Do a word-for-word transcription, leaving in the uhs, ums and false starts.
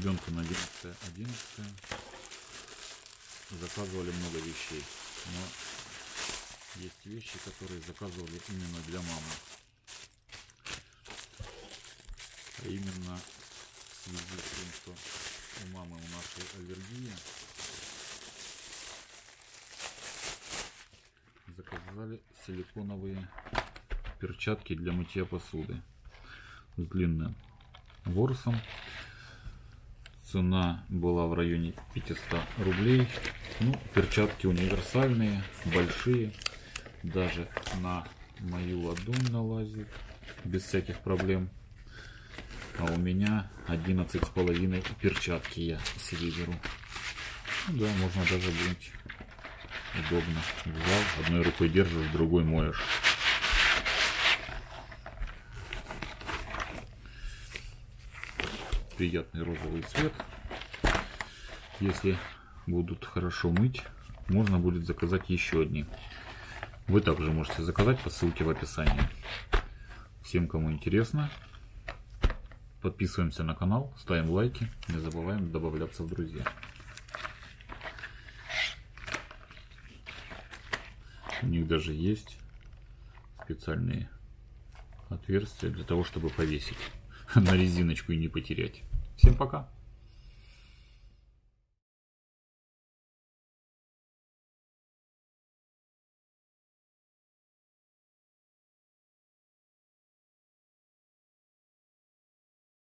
ребенку на одиннадцатое одиннадцатое заказывали много вещей, но есть вещи, которые заказывали именно для мамы, а именно в связи с тем, что у мамы у нашей аллергия, заказали силиконовые перчатки для мытья посуды с длинным ворсом. Цена была в районе пятисот рублей. Ну, перчатки универсальные, большие, даже на мою ладонь налазит без всяких проблем. А у меня одиннадцать с половиной перчатки я себе беру. Ну, да, можно даже брать удобно. Взял, одной рукой держишь, другой моешь. Приятный розовый цвет. Если будут хорошо мыть, можно будет заказать еще одни. Вы также можете заказать по ссылке в описании. Всем, кому интересно, подписываемся на канал, ставим лайки, не забываем добавляться в друзья. У них даже есть специальные отверстия для того, чтобы повесить на резиночку и не потерять. Всем пока!